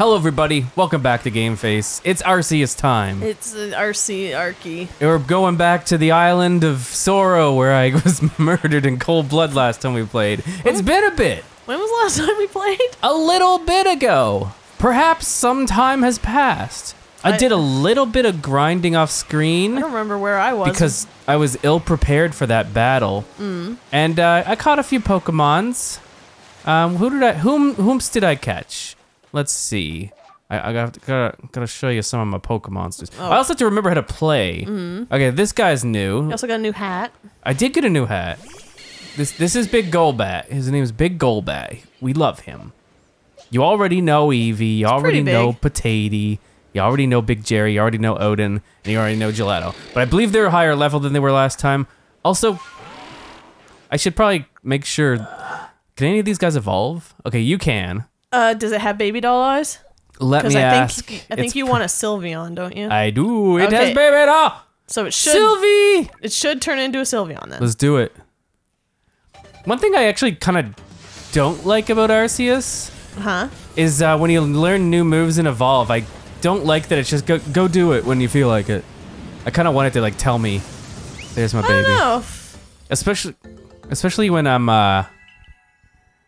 Hello everybody, welcome back to Game Face. It's Arceus time. It's Arky. We're going back to the island of Soro where I was murdered in cold blood last time we played. It's been a bit. When was the last time we played? A little bit ago. Perhaps some time has passed. I did a little bit of grinding off screen. I don't remember where I was. Because I was ill-prepared for that battle. Mm. And I caught a few Pokemons. Whom did I catch? Let's see. I gotta show you some of my Pokemonsters. Oh. I also have to remember how to play. Mm-hmm. Okay, this guy's new. You also got a new hat. I did get a new hat. This is Big Golbat. His name is Big Golbat. We love him. You already know Eevee. You already know Potatey. You already know Big Jerry. You already know Odin. And you already know Gelato. But I believe they're higher level than they were last time. Also, I should probably make sure. Can any of these guys evolve? Okay, you can. Does it have baby doll eyes? Let me ask. I think you want a Sylveon, don't you? I do. It has baby doll. So it should. Sylvie. It should turn into a Sylveon then. Let's do it. One thing I actually kind of don't like about Arceus is when you learn new moves and evolve. I don't like that it's just go do it when you feel like it. I kind of want it to like tell me. There's my baby. I don't know. Especially when I'm.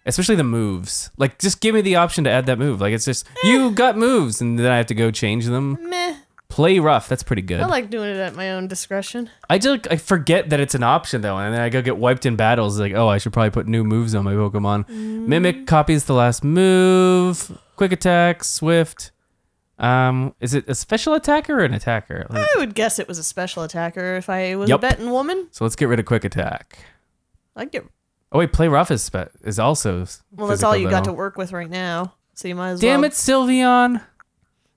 Especially the moves. Like, just give me the option to add that move. Like, it's just, you got moves, and then I have to go change them. Meh. Play rough, that's pretty good. I like doing it at my own discretion. I forget that it's an option, though, and then I go get wiped in battles. Like, oh, I should probably put new moves on my Pokemon. Mm. Mimic copies the last move. Quick attack, swift. Is it a special attacker or an attacker? Like, I would guess it was a special attacker if I was a betting woman. So let's get rid of quick attack. Oh wait, play rough is also. Well, that's all you got to work with right now, so you might as well. Damn it, Sylveon!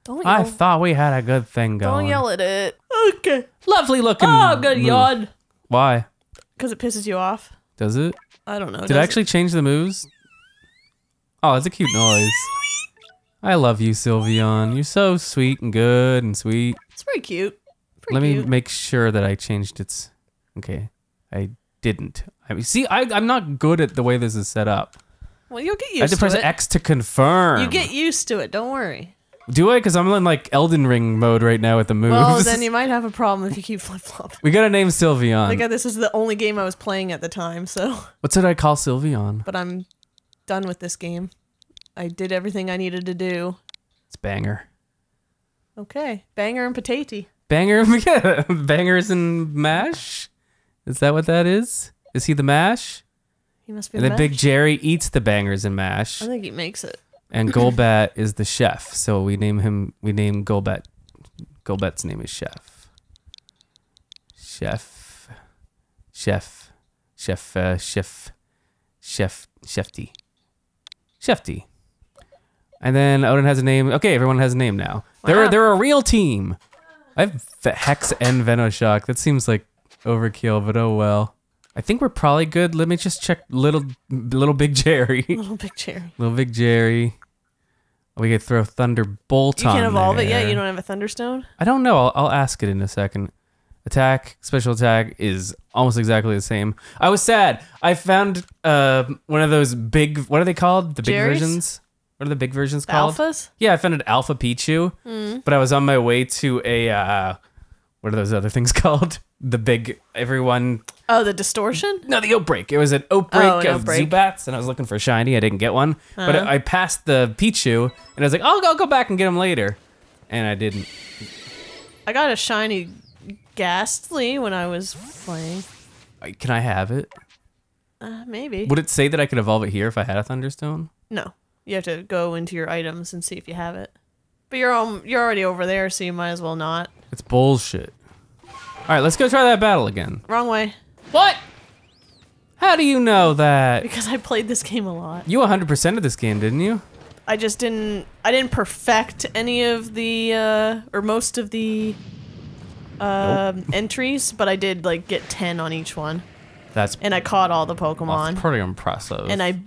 Don't yell. I thought we had a good thing going. Don't yell at it. Okay. Lovely looking. Oh, good yawn. Why? Because it pisses you off. Does it? I don't know. Did I actually change the moves? Oh, it's a cute noise. I love you, Sylveon. You're so sweet and good and sweet. It's pretty cute. Let me make sure that I changed its. Okay, I didn't. I mean, see, I'm not good at the way this is set up. Well, you'll get used to it. I have to press X to confirm. You get used to it, don't worry. Do I? Because I'm in like Elden Ring mode right now with the moves. Well, then you might have a problem if you keep flip-flopping. We gotta name Sylveon. Like, this is the only game I was playing at the time, so. What did I call Sylveon? But I'm done with this game. I did everything I needed to do. It's Banger. Okay, Banger and Potatey. Banger, yeah, Bangers and Mash? Is that what that is? Is he the mash? He must be the mash. And then Big Jerry eats the bangers and mash. I think he makes it. And Golbat is the chef, so we name him. We name Golbat. Golbat's name is Chef. Chefty. Chefty. And then Odin has a name. Okay, everyone has a name now. Wow. They're a real team. I have Hex and Venoshock. That seems like overkill, but oh well. I think we're probably good. Let me just check little Big Jerry. Little Big Jerry. Little Big Jerry. We could throw Thunderbolt on there. You can't evolve it yet? You don't have a Thunderstone? I don't know. I'll ask it in a second. Attack, special attack is almost exactly the same. I was sad. I found one of those big, what are they called? The big versions? What are the big versions called? Alphas? Yeah, I found an Alpha Pichu, but I was on my way to a, what are those other things called? The big, everyone. Oh, the distortion? No, the Outbreak. It was an Outbreak of Zubats, and I was looking for a shiny. I didn't get one, but I passed the Pichu, and I was like, I'll go back and get him later, and I didn't. I got a shiny Ghastly when I was playing. Can I have it? Maybe. Would it say that I could evolve it here if I had a Thunderstone? No, you have to go into your items and see if you have it. But you're already over there, so you might as well not. It's bullshit. All right, let's go try that battle again. Wrong way. What? How do you know that? Because I played this game a lot. You 100% of this game, didn't you? I just didn't. I didn't perfect any of the or most of the entries, but I did like get 10 on each one. And I caught all the Pokemon. That's pretty impressive. And I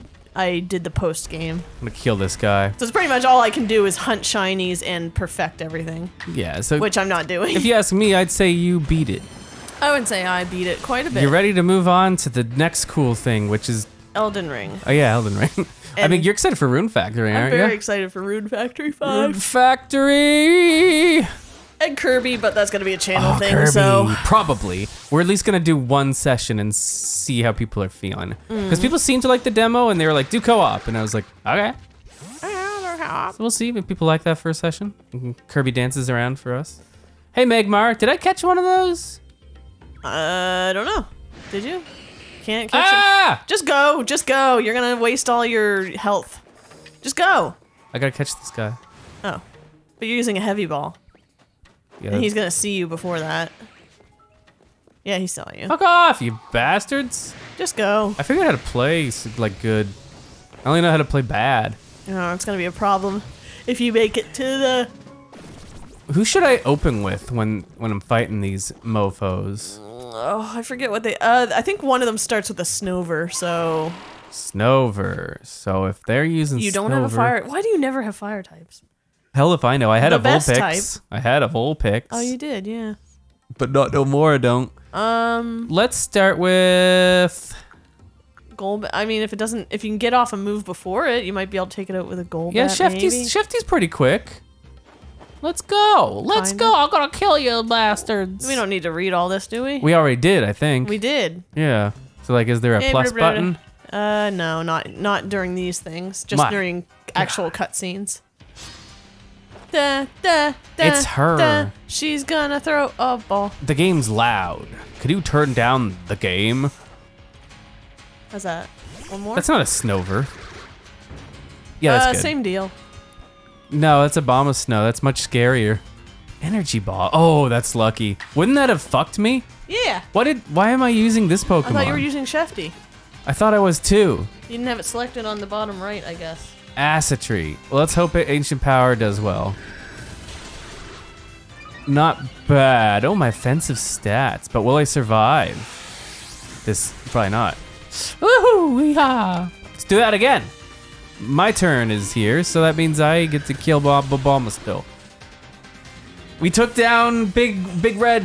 did the post game. I'm gonna kill this guy. So it's pretty much all I can do is hunt shinies and perfect everything. Yeah, so which I'm not doing. If you ask me, I'd say you beat it. I would say I beat it quite a bit. You're ready to move on to the next cool thing, which is Elden Ring. Oh yeah, Elden Ring. I mean, you're excited for Rune Factory, aren't you? I'm very excited for Rune Factory 5. Rune Factory! And Kirby, but that's going to be a channel thing, Kirby. So... probably. We're at least going to do one session and see how people are feeling. Because people seem to like the demo, and they were like, do co-op. And I was like, okay. So we'll see if people like that first session. Kirby dances around for us. Hey, Magmar, did I catch one of those? I don't know. Did you? Can't catch it. Just go. Just go. You're going to waste all your health. Just go. I got to catch this guy. Oh. But you're using a heavy ball. Yeah. And he's gonna see you before that. Yeah, he saw you. Fuck off, you bastards! Just go. I figured out how to play like good. I only know how to play bad. Oh, it's gonna be a problem if you make it to the. Who should I open with when I'm fighting these mofo's? Oh, I forget what they. I think one of them starts with a Snover, so. Snover. So if they're using. You don't Snover... have a fire. Why do you never have fire types? Hell if I know. I had a Vulpix. I had a Vulpix. Oh, you did, yeah. But not no more. I don't. Let's start with Golbat. I mean, if you can get off a move before it, you might be able to take it out with a Golbat. Yeah, Shifty's pretty quick. Let's go. Let's go. I'm gonna kill you, bastards. We don't need to read all this, do we? We already did, I think. We did. Yeah. So like, is there a plus button? No, not during these things. Just during actual cutscenes. Da, da, da, it's her. Da. She's gonna throw a ball. The game's loud. Could you turn down the game? How's that? One more? That's not a Snover. Yeah, that's good. Same deal. No, that's a bomb of snow. That's much scarier. Energy ball. Oh, that's lucky. Wouldn't that have fucked me? Yeah. Why am I using this Pokemon? I thought you were using Shefty. I thought I was too. You didn't have it selected on the bottom right, I guess. Acetree. Well, let's hope Ancient Power does well. Not bad. Oh, my offensive stats. But will I survive? This, probably not. Woohoo! Wee-haw! Let's do that again. My turn is here, so that means I get to kill Bob still. We took down Big Red.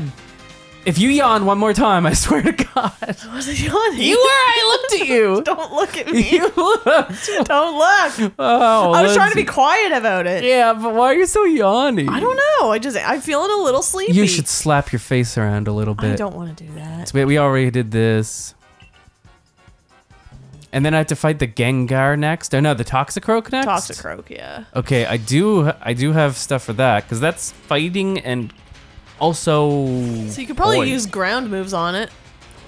If you yawn one more time, I swear to God. I wasn't yawning. You were. I looked at you. Don't look at me. You looked. Don't look. Oh, I was trying to be quiet about it. Yeah, but why are you so yawny? I don't know. I'm feeling a little sleepy. You should slap your face around a little bit. I don't want to do that. So we already did this. And then I have to fight the Gengar next. Oh no, the Toxicroak next. Toxicroak, yeah. Okay, I do have stuff for that because that's fighting and. Also, so you could probably use ground moves on it.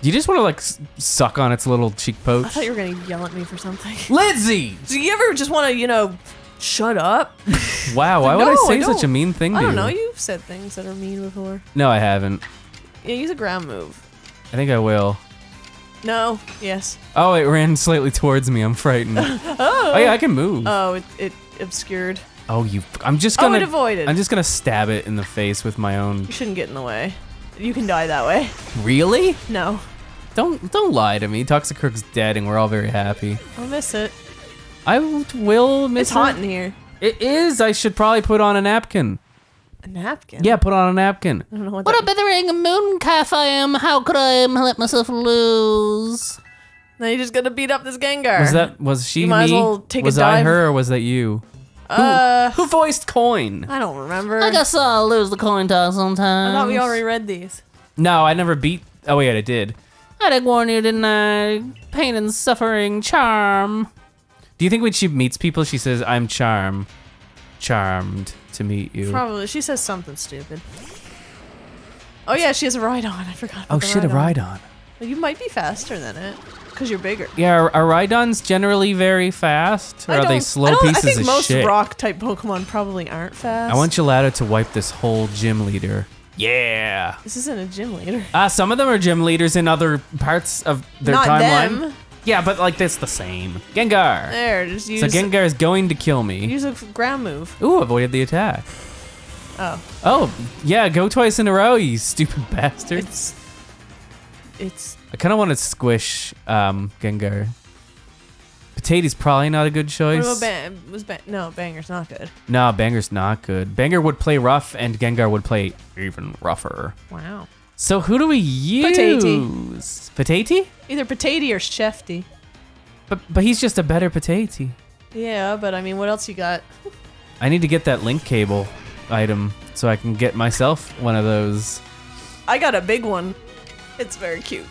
You just want to like suck on its little cheek poach. I thought you were gonna yell at me for something. Lindsay! Do you ever just want to, you know, shut up? Wow, why would I say such a mean thing to you? I don't know. You've said things that are mean before. No, I haven't. Yeah, use a ground move. I think I will. No. Yes. Oh, it ran slightly towards me. I'm frightened. Oh yeah, I can move. Oh, it obscured. Oh, you! Oh, it avoided. I'm just gonna stab it in the face with my own. You shouldn't get in the way. You can die that way. Really? No. Don't lie to me. Toxicroak's dead, and we're all very happy. I'll miss it. I will miss it. It's hot in here. It is. I should probably put on a napkin. A napkin? Yeah, put on a napkin. I don't know what a bithering moon calf I am. How could I let myself lose? Now you're just gonna beat up this Gengar. Was she? You might as well take a dive. Was I her, or was that you? Who voiced Coin? I don't remember. I guess I'll lose the coin toss sometimes. I thought we already read these. No, I never beat. Oh wait, I did. I did warn you, didn't I? Pain and suffering, charm. Do you think when she meets people, she says, "I'm charmed to meet you"? Probably. She says something stupid. Oh yeah, she has a Rhydon. I forgot. Oh shit, a Rhydon. Well, you might be faster than it. Because you're bigger. Yeah, are Rhydons generally very fast? Or are they slow pieces of shit? I think most rock type Pokemon probably aren't fast. I want Gelato to wipe this whole gym leader. Yeah. This isn't a gym leader. Some of them are gym leaders in other parts of their timeline. Not them. Yeah, but like that's the same. Gengar. There, just use. So Gengar is going to kill me. Use a ground move. Ooh, avoided the attack. Oh. Oh, yeah, go twice in a row, you stupid bastard. I kind of want to squish Gengar. Potato's probably not a good choice. What about Banger's not good. No, Banger's not good. Banger would play rough, and Gengar would play even rougher. Wow. So who do we use? Potato. Potato? Either Potato or Shefty. But he's just a better potato. Yeah, but I mean, what else you got? I need to get that link cable item so I can get myself one of those. I got a big one. It's very cute.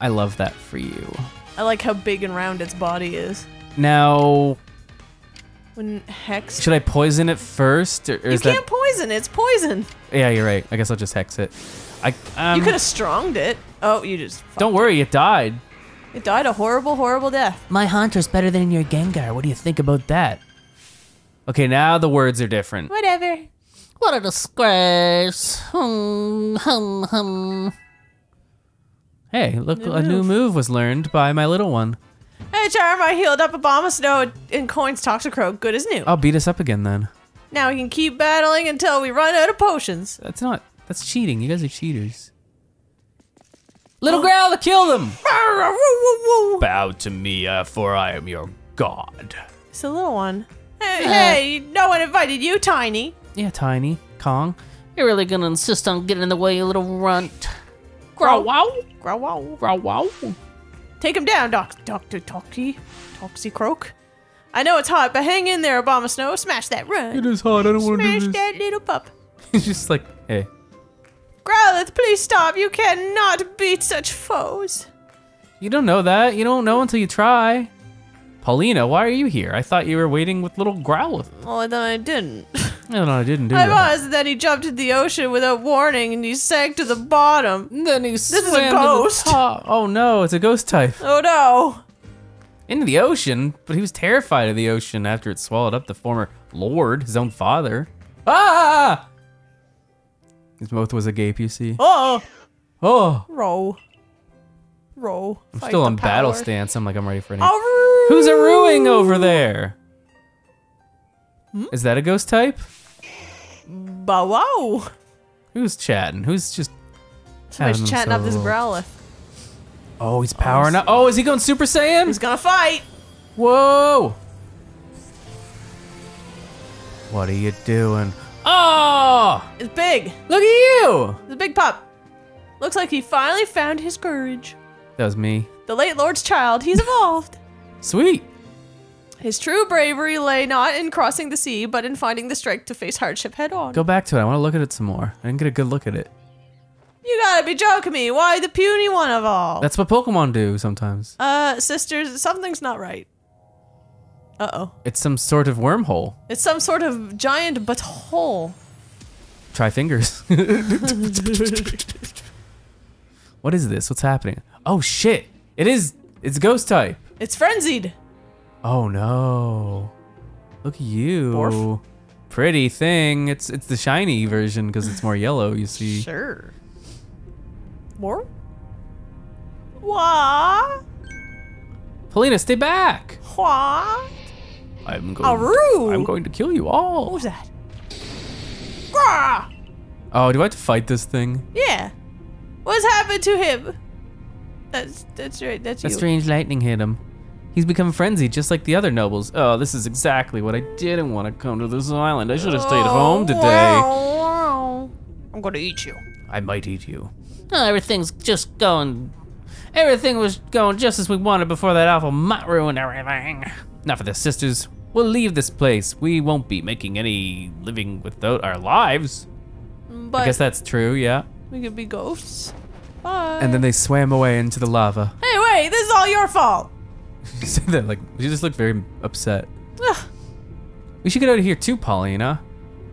I love that for you. I like how big and round its body is. Now... When hex... Should I poison it first? Or is you can't poison it. It's poison. Yeah, you're right. I guess I'll just hex it. You could have stronged it. Oh, you just... Don't worry. It died. It died a horrible, horrible death. My Haunter's better than your Gengar. What do you think about that? Okay, now the words are different. Whatever. What a disgrace. Hum, hum, hum. Hey, look, a new move was learned by my little one. Hey, Charm, I healed up Obama Snow and coins Toxicroak. Good as new. I'll beat us up again then. Now we can keep battling until we run out of potions. That's not... That's cheating. You guys are cheaters. Little Growlithe, kill them! Bow to me, for I am your god. It's a little one. Hey, hey, no one invited you, Tiny. Yeah, Tiny. Kong. You're really gonna insist on getting in the way, you little runt. Grow wow. Grow wow. Grow wow. Take him down, Dr. Toxicroak. I know it's hot, but hang in there, Obama Snow. Smash that run. It is hot. I don't want to do this. Smash that little pup. He's just like, hey. Growlithe, please stop. You cannot beat such foes. You don't know that. You don't know until you try. Paulina, why are you here? I thought you were waiting with little Growlithe. Well, then I didn't. No, I didn't do that. I was, and then he jumped into the ocean without warning, and he sank to the bottom. And then he This is a ghost. Oh, no, it's a ghost type. Oh, no. Into the ocean? But he was terrified of the ocean after it swallowed up the former lord, his own father. Ah! His mouth was agape, you see. Oh! Oh! Roll. I'm still in battle stance. I'm like, I'm ready for anything. Oh, who's a rooing over there? Hmm? Is that a ghost type? Bow wow. Who's chatting? Who's just... Somebody's chatting up this Growlithe. Oh, he's powering up. Oh, is he going Super Saiyan? He's gonna fight. Whoa. What are you doing? Oh! It's big. Look at you. It's a big pup. Looks like he finally found his courage. That was me. The late Lord's child. He's evolved. Sweet. His true bravery lay not in crossing the sea, but in finding the strength to face hardship head on. Go back to it. I want to look at it some more. I didn't get a good look at it. You gotta be joking me. Why the puny one of all? That's what Pokemon do sometimes. Sisters, something's not right. Uh-oh. It's some sort of wormhole. It's some sort of giant butthole. Try fingers. What is this? What's happening? Oh, shit. It is. It's ghost type. It's frenzied. Oh no! Look at you, Borf. Pretty thing. It's the shiny version because it's more yellow. You see? Sure. More? Wah! Paulina, stay back! Wah! I'm going to kill you all. What was that? Wah! Oh, do I have to fight this thing? Yeah. What's happened to him? That's right. That's you. A strange lightning hit him. He's become frenzied, just like the other nobles. Oh, this is exactly what I didn't want to come to this island. I should have stayed home today. I'm gonna eat you. I might eat you. Oh, everything was going just as we wanted before that awful mutt ruined everything. Not for the sisters. We'll leave this place. We won't be making any living without our lives. But I guess that's true, yeah. We could be ghosts. Bye. And then they swam away into the lava. Hey, wait, this is all your fault. She said that like she just looked very upset. Ugh. We should get out of here too, Paulina.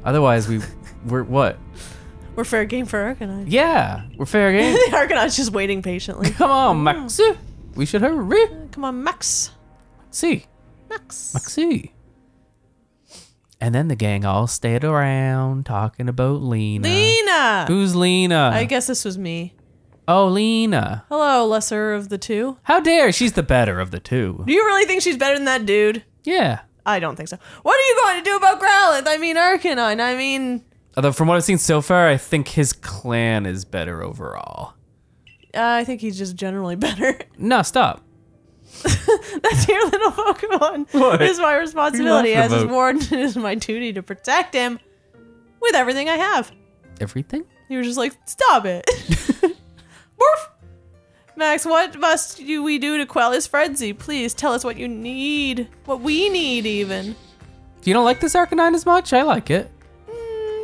Otherwise, we're what? We're fair game for Arcanine. Yeah, we're fair game. Arcanine's just waiting patiently. Come on, Max. We should hurry. Come on, Max. See. Max. Maxie. And then the gang all stayed around talking about Lena. Lena. Who's Lena? I guess this was me. Oh, Lena. Hello, lesser of the two. How dare, she's the better of the two. Do you really think she's better than that dude? Yeah. I don't think so. What are you going to do about Growlithe? I mean Arcanine, I mean... Although from what I've seen so far, I think his clan is better overall. I think he's just generally better. No, stop. That's your little Pokemon. What? It is my responsibility as his warden. It is my duty to protect him with everything I have. Everything? You were just like, stop it. Morph. Max, what must we do to quell his frenzy? Please tell us what you need. What we need, even. You don't like this Arcanine as much? I like it.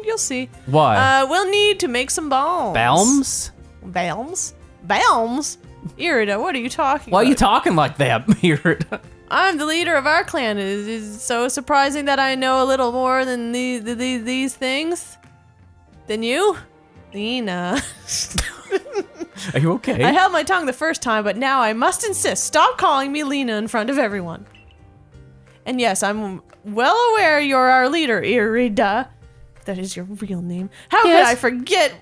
You'll see. Why? We'll need to make some balms. Balms? Balms? Balms? Irida, what are you talking about? Why are you talking like that, Irida? I'm the leader of our clan. It is so surprising that I know a little more than these things. Than you? Lena. Are you okay? I held my tongue the first time, but now I must insist. Stop calling me Lena in front of everyone. And yes, I'm well aware you're our leader, Irida. That is your real name. How could I forget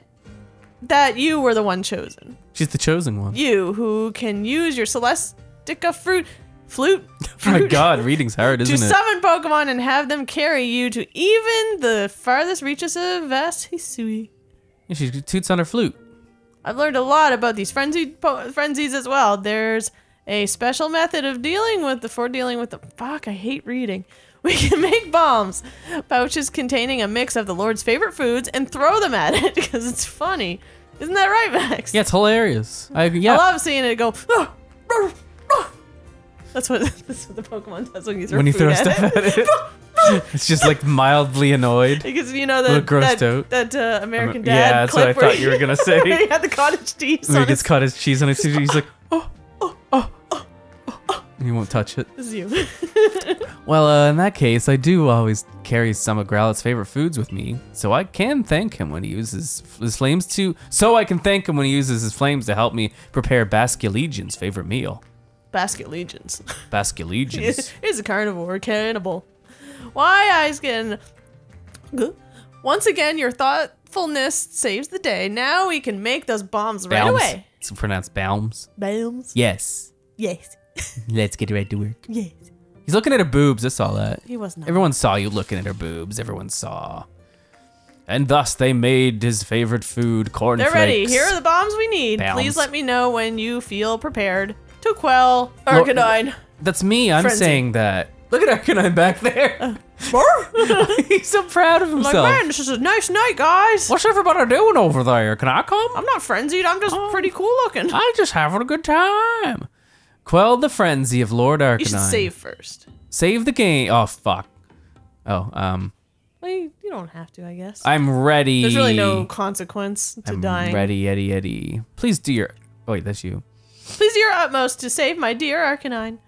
that you were the one chosen? She's the chosen one. You, who can use your Celestica flute. My God, reading's hard, isn't it? To summon Pokemon and have them carry you to even the farthest reaches of vast Hisui. Yeah, she toots on her flute. I've learned a lot about these frenzies as well. There's a special method of dealing with them. Fuck, I hate reading. We can make bombs, pouches containing a mix of the Lord's favorite foods, and throw them at it because it's funny. Isn't that right, Max? Yeah, it's hilarious. I love seeing it go. Oh, oh, oh. That's what the Pokemon does when you throw stuff at it. It's just like mildly annoyed. Because you know that American Dad. Yeah, that's clip what I thought you were gonna say. He had the cottage cheese. He gets cottage cheese on his TV. He's like, oh, oh, oh, oh, oh. And he won't touch it. This is you. Well, in that case, I do always carry some of Growlithe's favorite foods with me, so I can thank him when he uses his flames to. So I can thank him when he uses his flames to help me prepare Basculegion's favorite meal. Basculegions. Basculegions. He's a carnivore, cannibal. Once again, your thoughtfulness saves the day. Now we can make those bombs right away. It's pronounced balms. Balms. Yes. Yes. Let's get right to work. Yes. He's looking at her boobs, I saw that. He was not. Everyone saw you looking at her boobs, everyone saw. And thus they made his favorite food, cornflakes. They're ready, here are the bombs we need. Bounds. Please let me know when you feel prepared to quell Arcanine. That's me, I'm saying that. Look at Arcanine back there. He's so proud of himself. Like, man, this is a nice night, guys. What's everybody doing over there? Can I come? I'm not frenzied, I'm just pretty cool looking. I'm just having a good time. Quell the frenzy of Lord Arcanine. You should save first. Save the game. Oh, fuck. Oh, Well, you don't have to, I guess. I'm ready. There's really no consequence to dying. I'm ready, Eddie. Please do your... Oh, wait, that's you. Please do your utmost to save my dear Arcanine.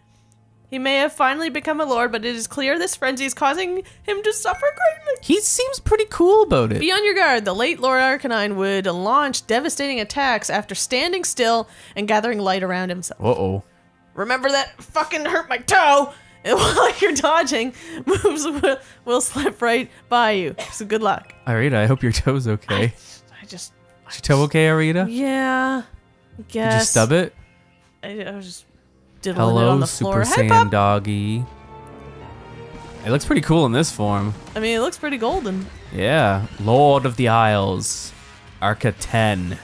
He may have finally become a lord, but it is clear this frenzy is causing him to suffer greatly. He seems pretty cool about it. Be on your guard. The late Lord Arcanine would launch devastating attacks after standing still and gathering light around himself. Uh-oh. Remember that fucking hurt my toe? And while you're dodging, moves will slip right by you. So good luck. Irida, I hope your toe's okay. Is your toe okay, Irida? Yeah, I guess. Did you stub it? I was just diddling it on the floor. Hello, Super Saiyan Doggy. It looks pretty cool in this form. I mean, it looks pretty golden. Yeah, Lord of the Isles, Arca 10.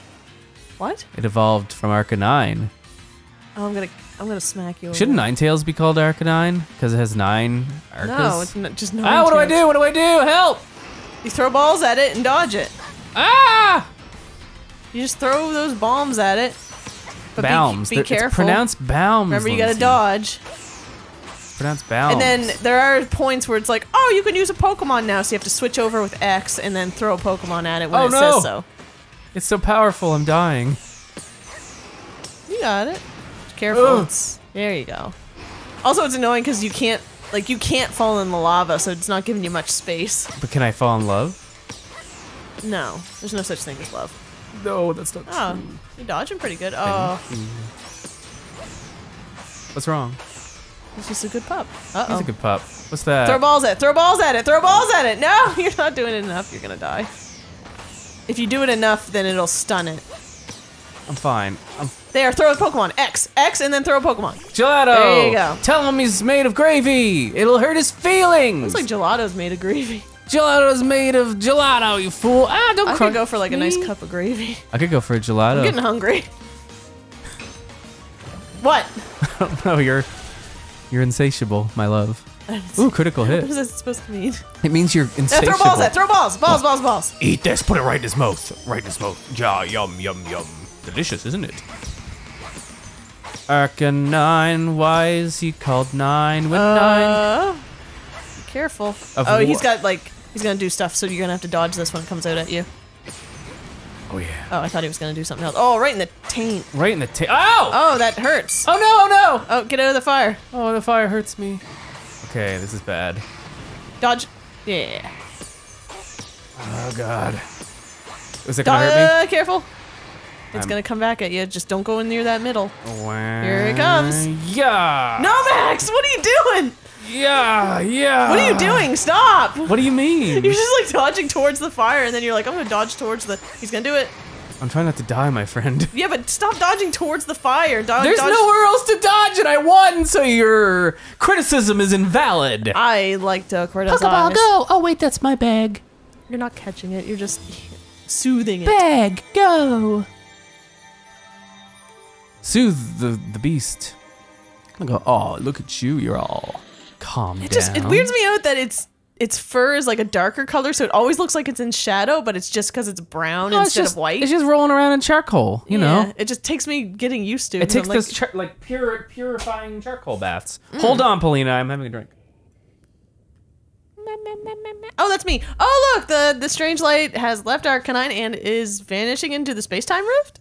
What? It evolved from Arca 9. Oh, I'm gonna smack you. Shouldn't Ninetales be called Arcanine? Because it has 9 Arcas? No, it's not, just Ninetales. Ah, what do I do? What do I do? Help! You throw balls at it and dodge it. Ah! You just throw those bombs at it. But bombs. Be careful. It's pronounced bombs. Remember, you gotta dodge. It's pronounced bombs. And then there are points where it's like, oh, you can use a Pokemon now, so you have to switch over with X and then throw a Pokemon at it when says so. It's so powerful, I'm dying. You got it. Careful. There you go. Also, it's annoying because you can't, like, you can't fall in the lava, so it's not giving you much space. But can I fall in love? No, there's no such thing as love. No, that's not true. You're dodging pretty good. Oh. What's wrong? He's just a good pup. Uh-oh. He's a good pup. What's that? Throw balls at it. Throw balls at it. Throw balls at it. No, you're not doing it enough. You're gonna die. If you do it enough, then it'll stun it. I'm fine. There, throw a Pokemon. X. X, and then throw a Pokemon. Gelato! There you go. Tell him he's made of gravy! It'll hurt his feelings! Looks like gelato's made of gravy. Gelato's made of gelato, you fool! Ah, don't crunch. I could go for like a nice cup of gravy. I could go for a gelato. I'm getting hungry. What? I don't know, you're insatiable, my love. Ooh, critical hit. What is that supposed to mean? It means you're insatiable. Throw balls at! Throw balls! Balls, balls, balls! Eat this, put it right in his mouth. Right in his mouth. Ja, yum, yum, yum. Delicious, isn't it? Arcanine, why is he called Nine with Nine? Careful. Oh, he's got like, he's gonna do stuff, so you're gonna have to dodge this when it comes out at you. Oh, yeah. Oh, I thought he was gonna do something else. Oh, right in the taint. Right in the taint. Ow! Oh, that hurts. Oh, no, oh, no! Oh, get out of the fire. Oh, the fire hurts me. Okay, this is bad. Dodge. Yeah. Oh, God. Is it gonna hurt me? Careful. It's gonna come back at you. Just don't go in near that middle. Here it comes. Yeah. No, Max, what are you doing? Yeah, yeah. What are you doing? Stop. What do you mean? You're just like dodging towards the fire, and then you're like, I'm gonna dodge towards the. He's gonna do it. I'm trying not to die, my friend. Yeah, but stop dodging towards the fire. There's nowhere else to dodge, and I won, so your criticism is invalid. I like to criticize. Pokeball, go. Oh wait, that's my bag. You're not catching it. You're just soothing it. Bag, go. Soothe the beast. I go, oh, look at you, you're all calm down. It weirds me out that its fur is like a darker color, so it always looks like it's in shadow, but it's just because it's brown instead of white. It's just rolling around in charcoal, you know? It just takes me getting used to it. It takes like, this like purifying charcoal baths. Hold on, Paulina, I'm having a drink. Oh, that's me. Oh, look, the strange light has left Arcanine and is vanishing into the space-time rift.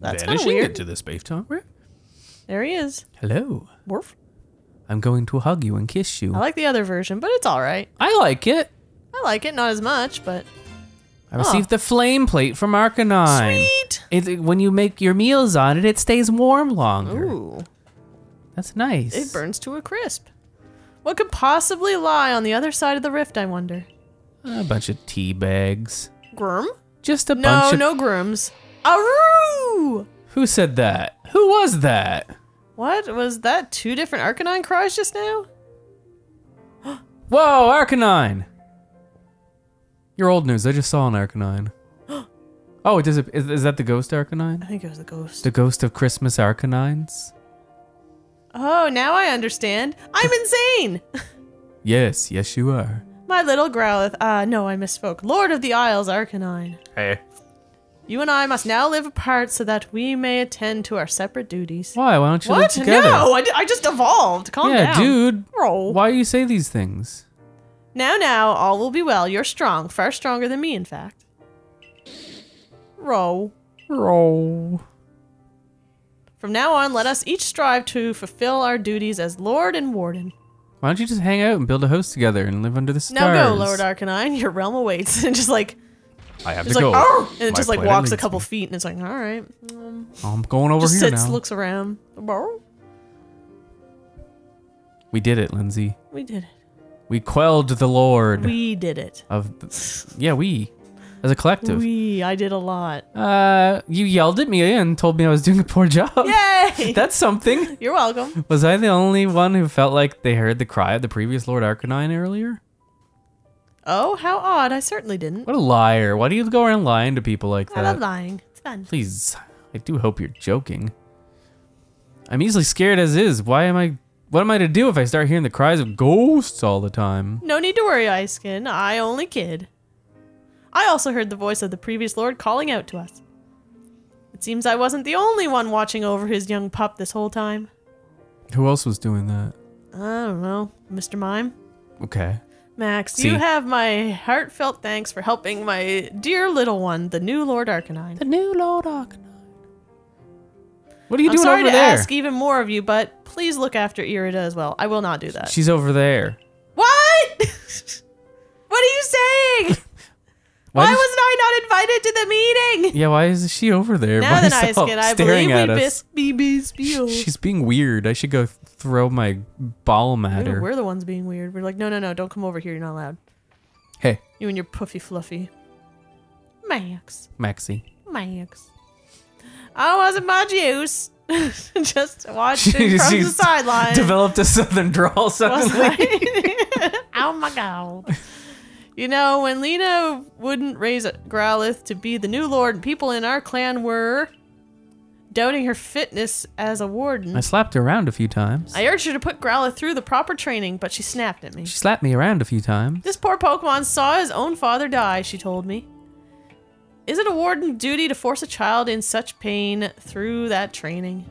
That's kind of weird. Into the space-time rift. There he is. Hello. Worf. I'm going to hug you and kiss you. I like the other version, but it's all right. I like it. I like it, not as much, but... I received the flame plate from Arcanine. Sweet. When you make your meals on it, it stays warm longer. Ooh. That's nice. It burns to a crisp. What could possibly lie on the other side of the rift, I wonder? A bunch of tea bags. Grum? Just a bunch of... No, no grums. Aroo! Who said that? Who was that? What? Was that two different Arcanine cries just now? Whoa, Arcanine! You're old news, I just saw an Arcanine. Oh, is that the ghost Arcanine? I think it was the ghost. The ghost of Christmas Arcanines? Oh, now I understand. I'm insane! Yes, yes you are. My little Growlithe, no, I misspoke. Lord of the Isles Arcanine. Hey. You and I must now live apart so that we may attend to our separate duties. Why? Why don't you live together? No, I just evolved. Calm down. Yeah, dude. Oh. Why do you say these things? Now, now, all will be well. You're strong. Far stronger than me, in fact. Row. Row. From now on, let us each strive to fulfill our duties as Lord and Warden. Why don't you just hang out and build a host together and live under the stars? Now go, Lord Arcanine. Your realm awaits. And just like... I have to go. Arr! And it just like walks a couple feet, and it's like, all right. I'm going over here now. Just sits, looks around. We did it, Lindsay. We did it. We quelled the Lord. We did it. Yeah, we. As a collective. I did a lot. You yelled at me and told me I was doing a poor job. Yay! That's something. You're welcome. Was I the only one who felt like they heard the cry of the previous Lord Arcanine earlier? Oh, how odd. I certainly didn't. What a liar. Why do you go around lying to people like that? I love lying. It's fun. Please. I do hope you're joking. I'm easily scared as is. What am I to do if I start hearing the cries of ghosts all the time? No need to worry, Ice Skin. I only kid. I also heard the voice of the previous Lord calling out to us. It seems I wasn't the only one watching over his young pup this whole time. Who else was doing that? I don't know. Mr. Mime? Okay. Max, you have my heartfelt thanks for helping my dear little one, the new Lord Arcanine. The new Lord Arcanine. What are you doing over there? I'm sorry to ask even more of you, but please look after Irida as well. I will not do that. She's over there. What? What are you saying? Why wasn't I not invited to the meeting? Yeah, why is she over there? Now that I can, I believe we she's being weird. I should go throw my ball at her. We're the ones being weird. We're like, no, no, no, don't come over here. You're not allowed. Hey. You and your puffy fluffy. Max. Maxie. Max. I wasn't much use. Just watching from the sideline. Developed a southern drawl suddenly. Oh my God. You know, when Lena wouldn't raise Growlithe to be the new Lord, people in our clan were doubting her fitness as a warden. I slapped her around a few times. I urged her to put Growlithe through the proper training, but she snapped at me. She slapped me around a few times. This poor Pokemon saw his own father die, she told me. Is it a warden's duty to force a child in such pain through that training?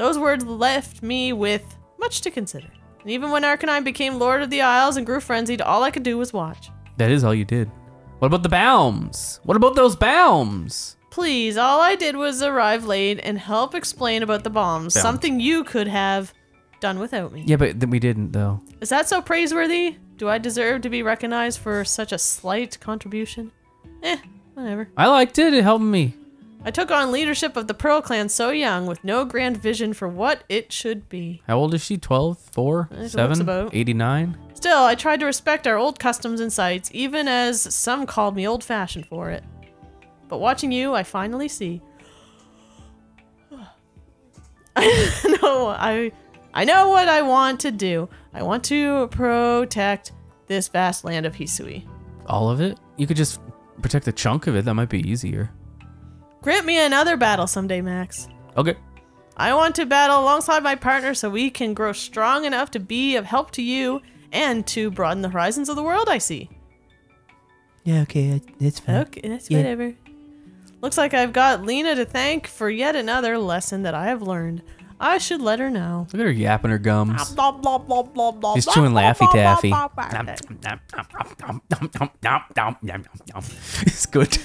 Those words left me with much to consider. And even when Arcanine became Lord of the Isles and grew frenzied, all I could do was watch. That is all you did. What about the Baums? What about those Baums? Please, all I did was arrive late and help explain about the bombs. Something you could have done without me. Yeah, but we didn't, though. Is that so praiseworthy? Do I deserve to be recognized for such a slight contribution? Eh, whatever. I liked it. It helped me. I took on leadership of the Pearl Clan so young, with no grand vision for what it should be. How old is she? 12? 4? 7? 89? Still, I tried to respect our old customs and sites, even as some called me old-fashioned for it. But watching you, I finally see. I know what I want to do. I want to protect this vast land of Hisui. All of it? You could just protect a chunk of it. That might be easier. Grant me another battle someday, Max. Okay. I want to battle alongside my partner so we can grow strong enough to be of help to you and to broaden the horizons of the world I see. Yeah, okay, that's fine. Okay, that's whatever. Looks like I've got Lena to thank for yet another lesson that I have learned. I should let her know. Look at her yapping her gums. She's chewing Laffy Taffy. It's good.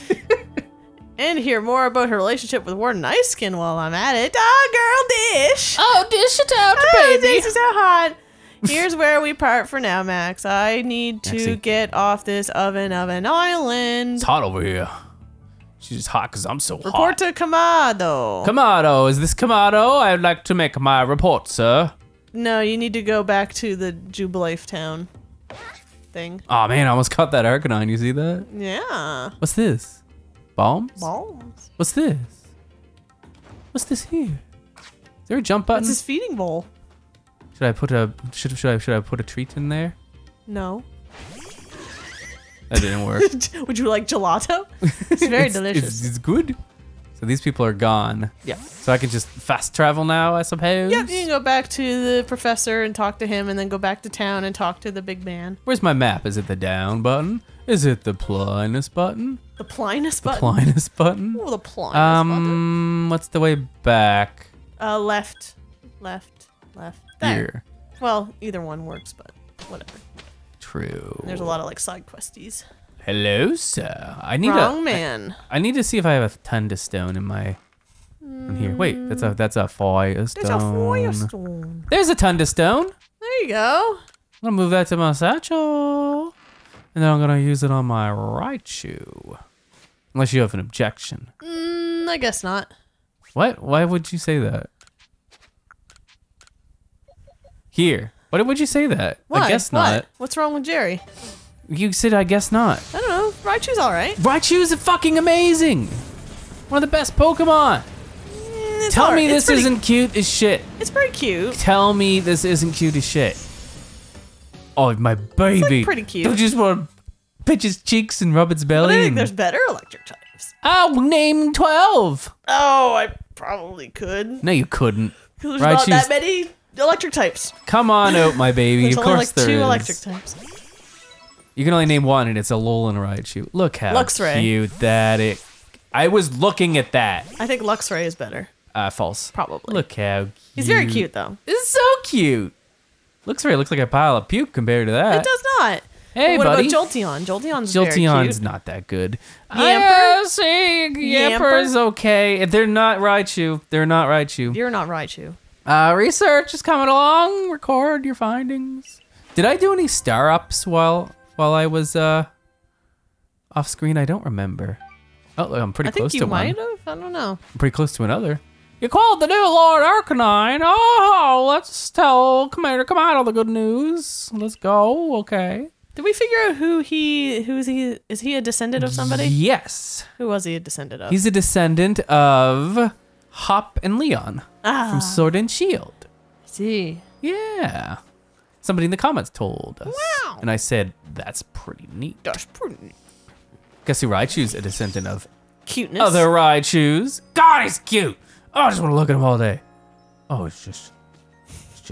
And hear more about her relationship with Warden Ice Skin while I'm at it. Oh, girl, dish! Oh, dish it out, baby! This is so hot! Here's where we part for now, Max. I need to get off this oven of an island. It's hot over here. She's just hot because I'm so hot. Report to Kamado. Kamado, is this Kamado? I'd like to make my report, sir. No, you need to go back to the Jubilife town thing. Oh, man, I almost caught that Arcanine. You see that? Yeah. What's this? Bombs? Bombs. What's this? What's this here? Is there a jump button? It's his feeding bowl. Should I put a should I put a treat in there? No. That didn't work. Would you like gelato? It's very delicious. It's good. So these people are gone. Yeah. So I can just fast travel now, I suppose. Yep, you can go back to the professor and talk to him, and then go back to town and talk to the big man. Where's my map? Is it the down button? Is it the Plinus button? The Plinus button? The Plinus button? Oh, the Plinus button. What's the way back? Left. Left. Left. Here. Well, either one works, but whatever. True. And there's a lot of like side questies. Hello, sir. I need I need to see if I have a Thunderstone in my in here. Wait, that's a Firestone. There's a Firestone. There's a Thunderstone. There you go. I'm gonna move that to my satchel, and then I'm gonna use it on my Raichu. Unless you have an objection. I guess not. What? Why would you say that? Here. Why would you say that? Why? I guess not. What? What's wrong with Jerry? You said I guess not. I don't know. Raichu's alright. Raichu's fucking amazing. One of the best Pokemon. Tell me this isn't cute as shit. It's pretty cute. Tell me this isn't cute as shit. Oh, my baby. It's like pretty cute. Don't you just want to pitch its cheeks and rub its belly? But I think there's better electric types. Oh, name 12. Oh, I probably could. No, you couldn't. Because there's not that many electric types. Come on out, my baby. There's only like two electric types. You can only name one, and it's Alolan Raichu. Look how cute that is. I was looking at that. I think Luxray is better. False. Probably. Look how cute. He's very cute, though. This is so cute. Luxray looks like a pile of puke compared to that. It does not. Hey, but what about Jolteon? Jolteon's not that good. Yamper's okay. If they're not Raichu, they're not Raichu. You're not Raichu. Research is coming along. Record your findings. Did I do any star ups while I was off screen? I don't remember. Oh, I'm pretty close to one. I think you might have. I don't know. I'm pretty close to another. You called the new Lord Arcanine. Oh, let's tell Commander Kamado the good news. Let's go. Okay. Did we figure out who is he? Is he a descendant of somebody? Yes. Who was he a descendant of? He's a descendant of Hop and Leon from Sword and Shield. I see. Yeah. Somebody in the comments told us. Wow. And I said, that's pretty neat. That's pretty neat. Guess who Raichu's a descendant of? Cuteness. Other Raichu's. God, he's cute. Oh, I just want to look at him all day. Oh, it's just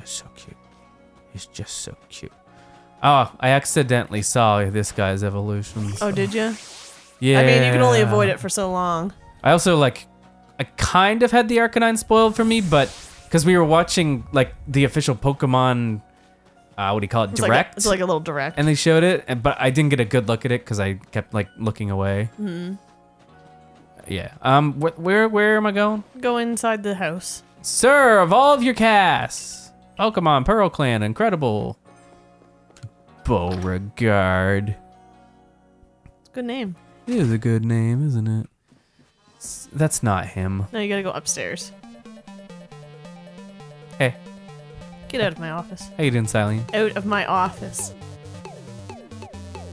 so cute. He's just so cute. Oh, I accidentally saw this guy's evolution. So. Oh, did you? Yeah. I mean, you can only avoid it for so long. I also like... I kind of had the Arcanine spoiled for me, but Because we were watching like the official Pokemon, what do you call it? Direct. It's like a little direct. And they showed it, but I didn't get a good look at it because I kept like looking away. Mm-hmm. Yeah. Where am I going? Go inside the house. Serve all of your casts. Pokemon, Pearl Clan, incredible. Beauregard. It's a good name. It is a good name, isn't it? That's not him. No, you gotta go upstairs. Hey. Get out of my office. How you doing, Silene? Out of my office.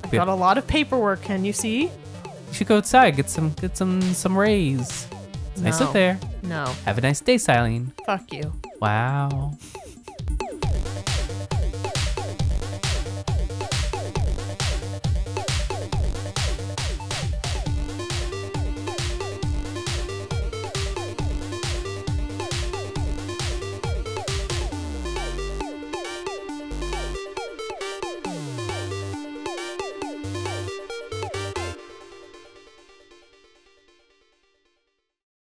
I've got a lot of paperwork, can you see? You should go outside, get some rays. It's nice out there. No. Have a nice day, Silene. Fuck you. Wow.